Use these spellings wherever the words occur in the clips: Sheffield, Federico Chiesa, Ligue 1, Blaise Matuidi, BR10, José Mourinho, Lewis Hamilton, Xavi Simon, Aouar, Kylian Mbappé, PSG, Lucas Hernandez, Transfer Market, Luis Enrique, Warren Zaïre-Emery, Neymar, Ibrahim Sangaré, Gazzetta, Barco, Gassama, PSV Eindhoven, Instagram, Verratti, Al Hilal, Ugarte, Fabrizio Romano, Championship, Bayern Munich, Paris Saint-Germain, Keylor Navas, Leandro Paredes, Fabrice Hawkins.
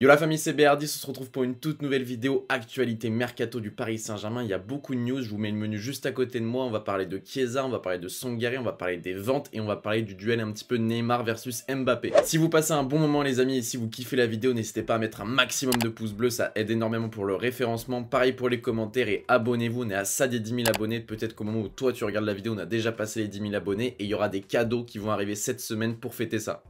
Yo la famille, c'est BR10, on se retrouve pour une toute nouvelle vidéo actualité mercato du Paris Saint-Germain. Il y a beaucoup de news, je vous mets le menu juste à côté de moi. On va parler de Chiesa, on va parler de Sangaré, on va parler des ventes et on va parler du duel un petit peu Neymar versus Mbappé. Si vous passez un bon moment les amis et si vous kiffez la vidéo, n'hésitez pas à mettre un maximum de pouces bleus, ça aide énormément pour le référencement. Pareil pour les commentaires et abonnez-vous, on est à ça des 10 000 abonnés. Peut-être qu'au moment où toi tu regardes la vidéo, on a déjà passé les 10 000 abonnés et il y aura des cadeaux qui vont arriver cette semaine pour fêter ça.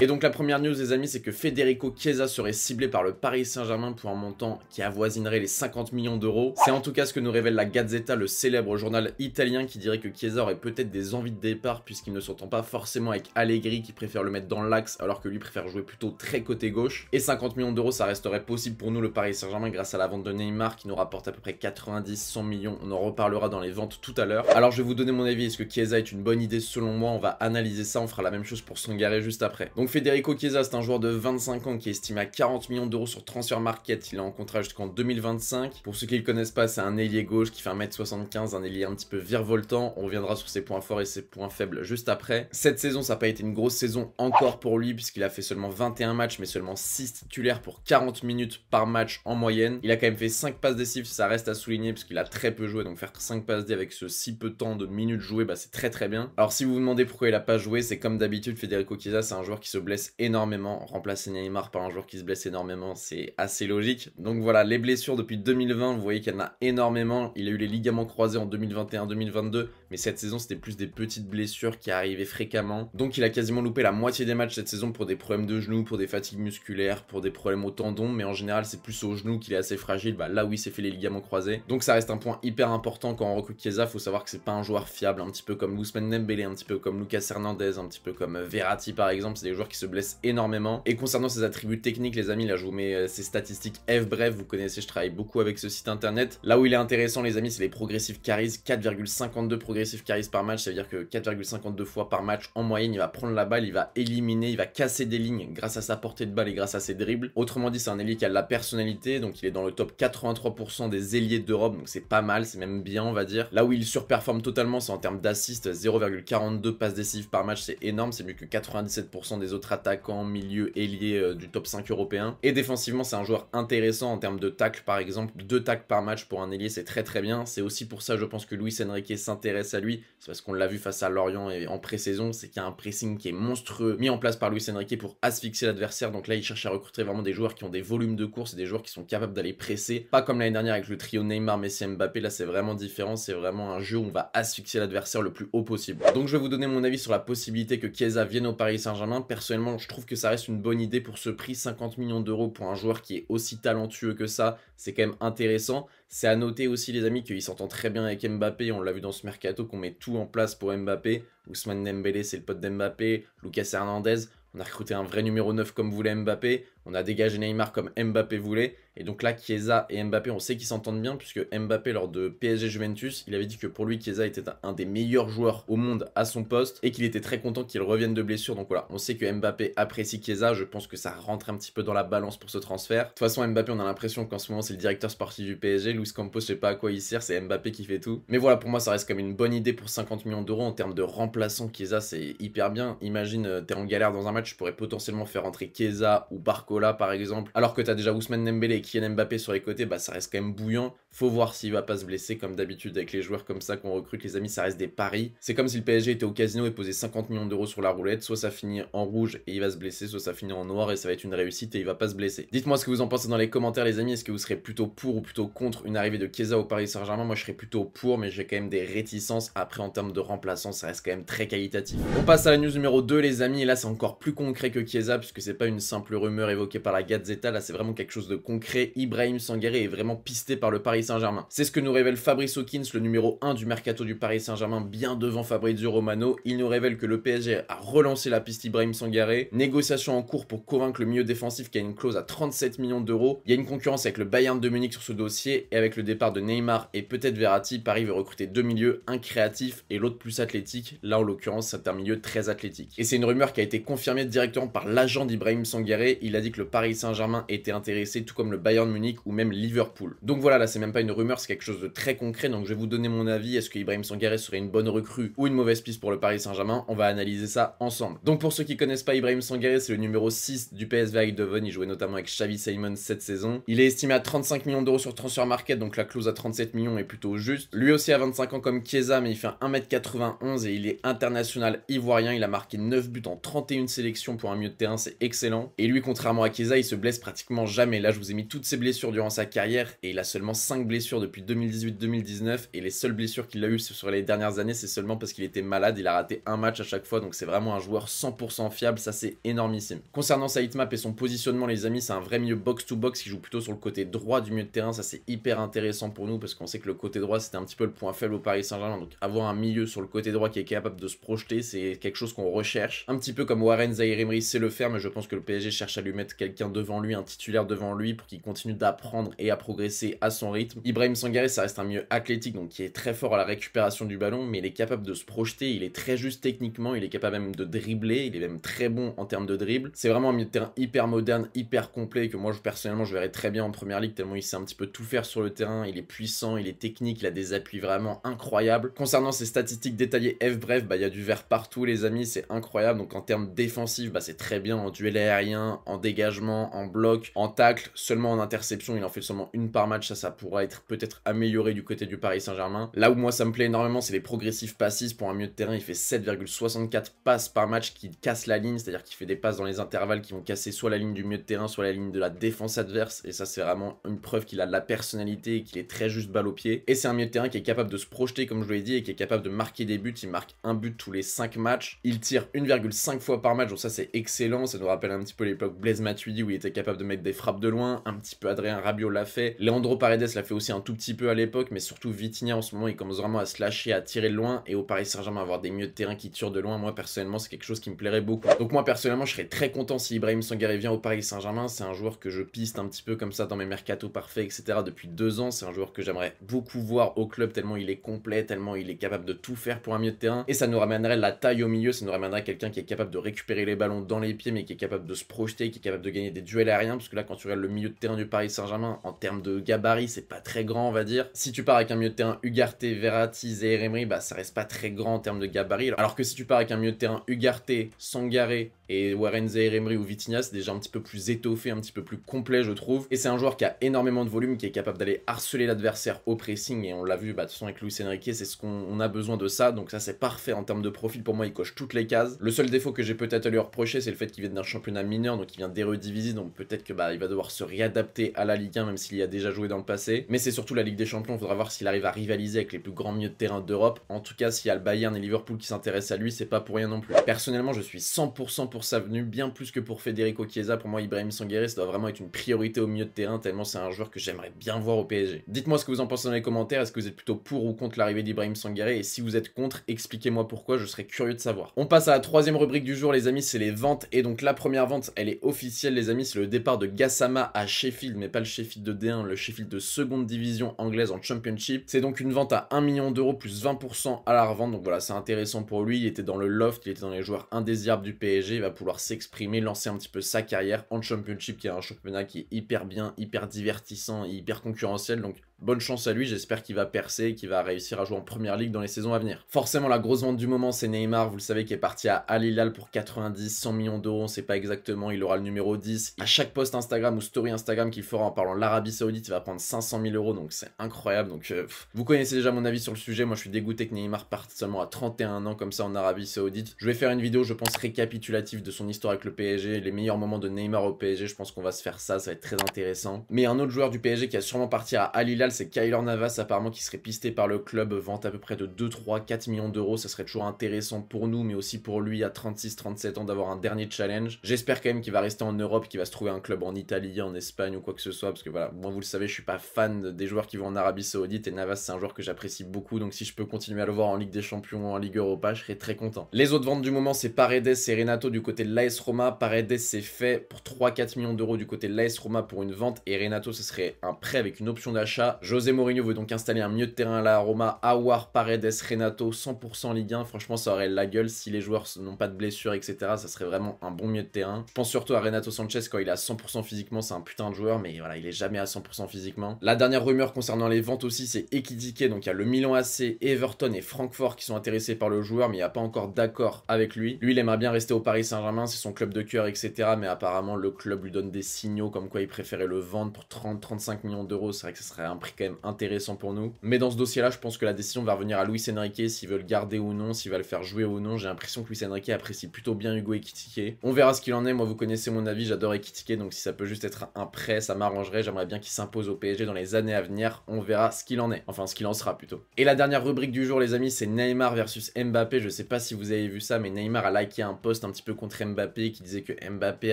Et donc la première news les amis, c'est que Federico Chiesa serait ciblé par le Paris Saint-Germain pour un montant qui avoisinerait les 50 millions d'euros. C'est en tout cas ce que nous révèle la Gazzetta, le célèbre journal italien qui dirait que Chiesa aurait peut-être des envies de départ puisqu'il ne s'entend pas forcément avec Allegri qui préfère le mettre dans l'axe alors que lui préfère jouer plutôt très côté gauche. Et 50 millions d'euros ça resterait possible pour nous le Paris Saint-Germain grâce à la vente de Neymar qui nous rapporte à peu près 90-100 millions. On en reparlera dans les ventes tout à l'heure. Alors je vais vous donner mon avis, est-ce que Chiesa est une bonne idée selon moi? On va analyser ça, on fera la même chose pour Sangaré juste après. Donc Federico Chiesa, c'est un joueur de 25 ans qui est estimé à 40 millions d'euros sur Transfer Market. Il est en contrat jusqu'en 2025. Pour ceux qui ne le connaissent pas, c'est un ailier gauche qui fait 1m75, un ailier un petit peu virevoltant. On reviendra sur ses points forts et ses points faibles juste après. Cette saison, ça n'a pas été une grosse saison encore pour lui puisqu'il a fait seulement 21 matchs mais seulement 6 titulaires pour 40 minutes par match en moyenne. Il a quand même fait 5 passes décisives, ça reste à souligner puisqu'il a très peu joué. Donc faire 5 passes décisives avec ce si peu de temps de minutes jouées, bah c'est très très bien. Alors si vous vous demandez pourquoi il n'a pas joué, c'est comme d'habitude, Federico Chiesa, c'est un joueur qui se blesse énormément. Remplacer Neymar par un joueur qui se blesse énormément, c'est assez logique. Donc voilà, les blessures depuis 2020, vous voyez qu'il y en a énormément. Il a eu les ligaments croisés en 2021-2022, mais cette saison c'était plus des petites blessures qui arrivaient fréquemment. Donc il a quasiment loupé la moitié des matchs cette saison pour des problèmes de genoux, pour des fatigues musculaires, pour des problèmes au tendon, mais en général c'est plus au genou qu'il est assez fragile. Bah là où il s'est fait les ligaments croisés. Donc ça reste un point hyper important quand on recrute Chiesa. Faut savoir que c'est pas un joueur fiable, un petit peu comme Ousmane Dembélé, un petit peu comme Lucas Hernandez, un petit peu comme Verratti par exemple. C'est des joueurs qui se blessent énormément. Et concernant ses attributs techniques les amis, là je vous mets ses statistiques F bref, vous connaissez, je travaille beaucoup avec ce site internet. Là où il est intéressant les amis, c'est les progressive carries, 4,52 progressive carries par match, ça veut dire que 4,52 fois par match en moyenne, il va prendre la balle, il va éliminer, il va casser des lignes grâce à sa portée de balle et grâce à ses dribbles. Autrement dit, c'est un ailier qui a de la personnalité, donc il est dans le top 83% des ailiers d'Europe, donc c'est pas mal, c'est même bien on va dire. Là où il surperforme totalement, c'est en termes d'assist, 0,42 passes décisives par match, c'est énorme, c'est mieux que 97% des autres attaquants, milieu, ailier du top 5 européen. Et défensivement, c'est un joueur intéressant en termes de tacles par exemple. 2 tacles par match pour un ailier, c'est très très bien. C'est aussi pour ça, je pense, que Luis Enrique s'intéresse à lui. C'est parce qu'on l'a vu face à Lorient et en pré-saison, c'est qu'il y a un pressing qui est monstrueux mis en place par Luis Enrique pour asphyxier l'adversaire. Donc là, il cherche à recruter vraiment des joueurs qui ont des volumes de course et des joueurs qui sont capables d'aller presser. Pas comme l'année dernière avec le trio Neymar, Messi, Mbappé. Là, c'est vraiment différent. C'est vraiment un jeu où on va asphyxier l'adversaire le plus haut possible. Donc je vais vous donner mon avis sur la possibilité que Chiesa vienne au Paris Saint-Germain. Personnellement, je trouve que ça reste une bonne idée pour ce prix. 50 millions d'euros pour un joueur qui est aussi talentueux que ça, c'est quand même intéressant. C'est à noter aussi les amis qu'il s'entend très bien avec Mbappé. On l'a vu dans ce mercato qu'on met tout en place pour Mbappé. Ousmane Dembélé, c'est le pote d'Mbappé. Lucas Hernandez, on a recruté un vrai numéro 9 comme voulait Mbappé. On a dégagé Neymar comme Mbappé voulait. Et donc là, Chiesa et Mbappé, on sait qu'ils s'entendent bien puisque Mbappé, lors de PSG Juventus, il avait dit que pour lui, Chiesa était un des meilleurs joueurs au monde à son poste et qu'il était très content qu'il revienne de blessure. Donc voilà, on sait que Mbappé apprécie Chiesa. Je pense que ça rentre un petit peu dans la balance pour ce transfert. De toute façon, Mbappé, on a l'impression qu'en ce moment, c'est le directeur sportif du PSG. Luis Campos, je sais pas à quoi il sert, c'est Mbappé qui fait tout. Mais voilà, pour moi, ça reste comme une bonne idée pour 50 millions d'euros en termes de remplaçant. Chiesa, c'est hyper bien. Imagine, t'es en galère dans un match, tu pourrais potentiellement faire entrer Chiesa ou Barco là par exemple, alors que tu as déjà Ousmane Dembélé et Kylian Mbappé sur les côtés, bah ça reste quand même bouillant. Faut voir s'il va pas se blesser comme d'habitude avec les joueurs comme ça qu'on recrute les amis, ça reste des paris. C'est comme si le PSG était au casino et posait 50 millions d'euros sur la roulette, soit ça finit en rouge et il va se blesser, soit ça finit en noir et ça va être une réussite et il va pas se blesser. Dites-moi ce que vous en pensez dans les commentaires les amis, est-ce que vous serez plutôt pour ou plutôt contre une arrivée de Chiesa au Paris Saint-Germain? Moi je serais plutôt pour, mais j'ai quand même des réticences. Après en termes de remplaçant, ça reste quand même très qualitatif. On passe à la news numéro 2 les amis, et là c'est encore plus concret que Chiesa puisque c'est pas une simple rumeur évoqué par la Gazzetta, là c'est vraiment quelque chose de concret. Ibrahim Sangaré est vraiment pisté par le Paris Saint-Germain. C'est ce que nous révèle Fabrice Hawkins, le numéro 1 du mercato du Paris Saint-Germain, bien devant Fabrizio Romano. Il nous révèle que le PSG a relancé la piste Ibrahim Sangaré. Négociation en cours pour convaincre le milieu défensif qui a une clause à 37 millions d'euros. Il y a une concurrence avec le Bayern de Munich sur ce dossier et avec le départ de Neymar et peut-être Verratti, Paris veut recruter deux milieux, un créatif et l'autre plus athlétique. Là en l'occurrence c'est un milieu très athlétique. Et c'est une rumeur qui a été confirmée directement par l'agent d'Ibrahim Sangaré. Il a dit dit que le Paris Saint-Germain était intéressé, tout comme le Bayern Munich ou même Liverpool. Donc voilà, là c'est même pas une rumeur, c'est quelque chose de très concret, donc je vais vous donner mon avis. Est-ce que Ibrahim Sangaré serait une bonne recrue ou une mauvaise piste pour le Paris Saint-Germain? On va analyser ça ensemble. Donc pour ceux qui connaissent pas, Ibrahim Sangaré, c'est le numéro 6 du PSV Eindhoven, il jouait notamment avec Xavi Simon cette saison. Il est estimé à 35 millions d'euros sur Transfer Market, donc la clause à 37 millions est plutôt juste. Lui aussi a 25 ans comme Chiesa, mais il fait 1m91 et il est international ivoirien. Il a marqué 9 buts en 31 sélections pour un milieu de terrain, c'est excellent. Et lui, contrairement à Chiesa, il se blesse pratiquement jamais. Là, je vous ai mis toutes ses blessures durant sa carrière et il a seulement 5 blessures depuis 2018-2019. Et les seules blessures qu'il a eues sur les dernières années, c'est seulement parce qu'il était malade. Il a raté un match à chaque fois, donc c'est vraiment un joueur 100% fiable. Ça, c'est énormissime. Concernant sa hitmap et son positionnement, les amis, c'est un vrai milieu box-to-box qui joue plutôt sur le côté droit du milieu de terrain. Ça, c'est hyper intéressant pour nous parce qu'on sait que le côté droit, c'était un petit peu le point faible au Paris Saint-Germain. Donc avoir un milieu sur le côté droit qui est capable de se projeter, c'est quelque chose qu'on recherche. Un petit peu comme Warren Zaïre-Emery sait le faire, mais je pense que le PSG cherche à lui mettre quelqu'un devant lui, un titulaire devant lui, pour qu'il continue d'apprendre et à progresser à son rythme. Ibrahim Sangaré, ça reste un milieu athlétique, donc qui est très fort à la récupération du ballon, mais il est capable de se projeter, il est très juste techniquement, il est capable même de dribbler, il est même très bon en termes de dribble. C'est vraiment un milieu de terrain hyper moderne, hyper complet, que moi personnellement je verrais très bien en première ligue, tellement il sait un petit peu tout faire sur le terrain, il est puissant, il est technique, il a des appuis vraiment incroyables. Concernant ses statistiques détaillées bref, il y a du vert partout les amis, c'est incroyable. Donc en termes défensifs, c'est très bien en duel aérien, en dégagement, en bloc, en tacle, seulement en interception, il en fait seulement une par match, ça pourra être peut-être amélioré du côté du Paris Saint-Germain. Là où moi ça me plaît énormément, c'est les progressifs passes pour un milieu de terrain, il fait 7,64 passes par match qui cassent la ligne, c'est-à-dire qu'il fait des passes dans les intervalles qui vont casser soit la ligne du milieu de terrain, soit la ligne de la défense adverse, et ça c'est vraiment une preuve qu'il a de la personnalité et qu'il est très juste balle au pied. Et c'est un milieu de terrain qui est capable de se projeter comme je vous l'ai dit et qui est capable de marquer des buts, il marque un but tous les 5 matchs, il tire 1,5 fois par match, donc ça c'est excellent, ça nous rappelle un petit peu l'époque Blaise Matuidi où il était capable de mettre des frappes de loin, un petit peu Adrien Rabiot l'a fait, Leandro Paredes l'a fait aussi un tout petit peu à l'époque, mais surtout Vitinha en ce moment il commence vraiment à se lâcher, à tirer de loin, et au Paris Saint-Germain avoir des milieux de terrain qui tirent de loin, moi personnellement c'est quelque chose qui me plairait beaucoup. Donc moi personnellement je serais très content si Ibrahim Sangaré vient au Paris Saint-Germain, c'est un joueur que je piste un petit peu comme ça dans mes mercato parfaits etc. depuis 2 ans, c'est un joueur que j'aimerais beaucoup voir au club tellement il est complet, tellement il est capable de tout faire pour un milieu de terrain, et ça nous ramènerait la taille au milieu, ça nous ramènerait quelqu'un qui est capable de récupérer les ballons dans les pieds mais qui est capable de se projeter, qui est capable de gagner des duels aériens, parce que là quand tu regardes le milieu de terrain du Paris Saint-Germain en termes de gabarit c'est pas très grand on va dire. Si tu pars avec un milieu de terrain Ugarte, Verratti, Zaïre-Emery, ça reste pas très grand en termes de gabarit, alors que si tu pars avec un milieu de terrain Ugarte, Sangaré et Warren Zaïre-Emery ou Vitinha, c'est déjà un petit peu plus étoffé, un petit peu plus complet je trouve, et c'est un joueur qui a énormément de volume, qui est capable d'aller harceler l'adversaire au pressing, et on l'a vu de toute façon avec Luis Enrique, c'est ce qu'on a besoin de ça, donc ça c'est parfait en termes de profil, pour moi il coche toutes les cases. Le seul défaut que j'ai peut-être à lui reprocher, c'est le fait qu'il vient d'un championnat mineur, donc il vient d'Eredivisie, donc peut-être que il va devoir se réadapter à la Ligue 1 même s'il y a déjà joué dans le passé, mais c'est surtout la Ligue des Champions, il faudra voir s'il arrive à rivaliser avec les plus grands milieux de terrain d'Europe. En tout cas s'il y a le Bayern et Liverpool qui s'intéressent à lui, c'est pas pour rien non plus. Personnellement je suis 100% pour sa venue, bien plus que pour Federico Chiesa. Pour moi Ibrahim Sangaré ça doit vraiment être une priorité au milieu de terrain, tellement c'est un joueur que j'aimerais bien voir au PSG. Dites-moi ce que vous en pensez dans les commentaires, est-ce que vous êtes plutôt pour ou contre l'arrivée d'Ibrahim Sangaré, et si vous êtes contre, expliquez-moi pourquoi, je serais curieux de savoir. On passe à la troisième rubrique du jour les amis, c'est les ventes, et donc la première vente elle est officielle les amis, c'est le départ de Gassama à Sheffield, mais pas le Sheffield de D1, le Sheffield de seconde division anglaise en Championship. C'est donc une vente à 1 million d'euros plus 20% à la revente, donc voilà c'est intéressant pour lui, il était dans le loft, il était dans les joueurs indésirables du PSG, il va pouvoir s'exprimer, lancer un petit peu sa carrière en Championship qui est un championnat qui est hyper bien, hyper divertissant, hyper concurrentiel, donc bonne chance à lui, j'espère qu'il va percer et qu'il va réussir à jouer en première ligue dans les saisons à venir. Forcément la grosse vente du moment c'est Neymar, vous le savez, qui est parti à Al Hilal pour 100 millions d'euros, on ne sait pas exactement, il aura le numéro 10. À chaque post Instagram ou story Instagram qu'il fera en parlant de l'Arabie Saoudite, il va prendre 500 000 euros, donc c'est incroyable. Donc vous connaissez déjà mon avis sur le sujet, moi je suis dégoûté que Neymar parte seulement à 31 ans comme ça en Arabie Saoudite. Je vais faire une vidéo je pense récapitulative de son histoire avec le PSG, les meilleurs moments de Neymar au PSG, je pense qu'on va se faire ça, ça va être très intéressant. Mais un autre joueur du PSG qui a sûrement parti à Al Hilal, c'est Keylor Navas apparemment, qui serait pisté par le club, vente à peu près de 2, 3, 4 millions d'euros, ça serait toujours intéressant pour nous mais aussi pour lui à 36, 37 ans d'avoir un dernier challenge. J'espère quand même qu'il va rester en Europe, qu'il va se trouver un club en Italie, en Espagne ou quoi que ce soit, parce que voilà, moi vous le savez je suis pas fan des joueurs qui vont en Arabie Saoudite, et Navas c'est un joueur que j'apprécie beaucoup, donc si je peux continuer à le voir en Ligue des Champions ou en Ligue Europa je serais très content. Les autres ventes du moment c'est Paredes et Renato du côté de l'AS Roma. Paredes c'est fait pour 3-4 millions d'euros du côté de l'AS Roma pour une vente, et Renato ce serait un prêt avec une option d'achat ça. José Mourinho veut donc installer un milieu de terrain à la Roma, Aouar, Paredes, Renato, 100% Ligue 1. Franchement, ça aurait la gueule si les joueurs n'ont pas de blessures, etc. Ça serait vraiment un bon milieu de terrain. Je pense surtout à Renato Sanchez quand il est à 100% physiquement, c'est un putain de joueur, mais voilà, il est jamais à 100% physiquement. La dernière rumeur concernant les ventes aussi, c'est Ekitike. Donc il y a le Milan AC, Everton et Francfort qui sont intéressés par le joueur, mais il n'y a pas encore d'accord avec lui. Lui, il aimerait bien rester au Paris Saint-Germain, c'est son club de cœur, etc. Mais apparemment, le club lui donne des signaux comme quoi il préférait le vendre pour 30-35 millions d'euros. C'est vrai que ce serait un prix quand même intéressant pour nous. Mais dans ce dossier-là, je pense que la décision va revenir à Luis Enrique, s'il veut le garder ou non, s'il va le faire jouer ou non. J'ai l'impression que Luis Enrique apprécie plutôt bien Hugo Ekitike. On verra ce qu'il en est. Moi, vous connaissez mon avis, j'adore Ekitike, donc si ça peut juste être un prêt, ça m'arrangerait. J'aimerais bien qu'il s'impose au PSG dans les années à venir. On verra ce qu'il en est. Enfin, ce qu'il en sera plutôt. Et la dernière rubrique du jour, les amis, c'est Neymar versus Mbappé. Je sais pas si vous avez vu ça, mais Neymar a liké un post un petit peu contre Mbappé qui disait que Mbappé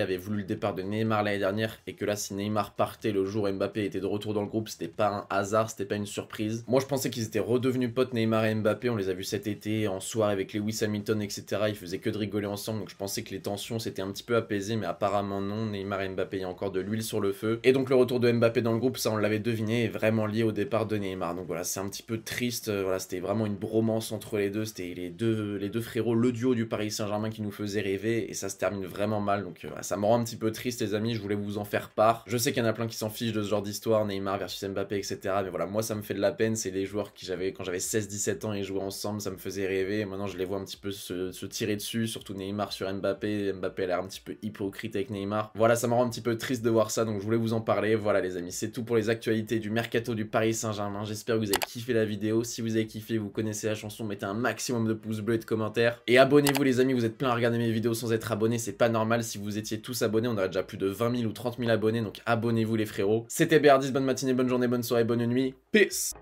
avait voulu le départ de Neymar l'année dernière et que là, si Neymar partait le jour où Mbappé était de retour dans le groupe, c'était pas un hasard, c'était pas une surprise. Moi, je pensais qu'ils étaient redevenus potes, Neymar et Mbappé. On les a vus cet été en soirée avec Lewis Hamilton, etc. Ils faisaient que de rigoler ensemble, donc je pensais que les tensions s'étaient un petit peu apaisées, mais apparemment non. Neymar et Mbappé, il y a encore de l'huile sur le feu. Et donc le retour de Mbappé dans le groupe, ça on l'avait deviné, est vraiment lié au départ de Neymar. Donc voilà, c'est un petit peu triste. Voilà, c'était vraiment une bromance entre les deux. C'était les deux frérots, le duo du Paris Saint-Germain qui nous faisait rêver, et ça se termine vraiment mal. Donc voilà, ça me rend un petit peu triste, les amis. Je voulais vous en faire part. Je sais qu'il y en a plein qui s'en fichent de ce genre d'histoire, Neymar versus Mbappé, etc. Mais voilà, moi ça me fait de la peine. C'est les joueurs qui j'avais quand j'avais 16-17 ans et jouaient ensemble, ça me faisait rêver. Maintenant je les vois un petit peu se tirer dessus, surtout Neymar sur Mbappé. Mbappé a l'air un petit peu hypocrite avec Neymar. Voilà, ça me rend un petit peu triste de voir ça, donc je voulais vous en parler. Voilà les amis, c'est tout pour les actualités du mercato du Paris Saint-Germain. J'espère que vous avez kiffé la vidéo. Si vous avez kiffé, vous connaissez la chanson, mettez un maximum de pouces bleus et de commentaires. Et abonnez-vous les amis, vous êtes plein à regarder mes vidéos sans être abonné, c'est pas normal. Si vous étiez tous abonnés, on aurait déjà plus de 20 000 ou 30 000 abonnés, donc abonnez-vous les frérots. C'était BR10, bonne matinée, bonne journée, bonne soirée, bonne nuit. Peace.